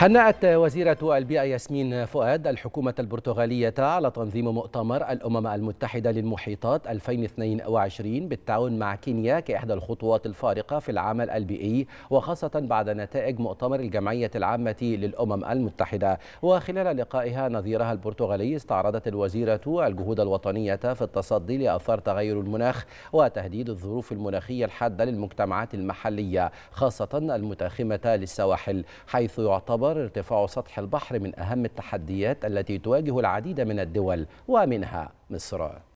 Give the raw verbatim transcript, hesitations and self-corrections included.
هنأت وزيرة البيئة ياسمين فؤاد الحكومة البرتغالية على تنظيم مؤتمر الأمم المتحدة للمحيطات ألفين واثنين وعشرين بالتعاون مع كينيا كإحدى الخطوات الفارقة في العمل البيئي، وخاصة بعد نتائج مؤتمر الجمعية العامة للأمم المتحدة. وخلال لقائها نظيرها البرتغالي استعرضت الوزيرة الجهود الوطنية في التصدي لآثار تغير المناخ وتهديد الظروف المناخية الحادة للمجتمعات المحلية، خاصة المتاخمة للسواحل، حيث يعتبر ارتفاع سطح البحر من أهم التحديات التي تواجه العديد من الدول ومنها مصر.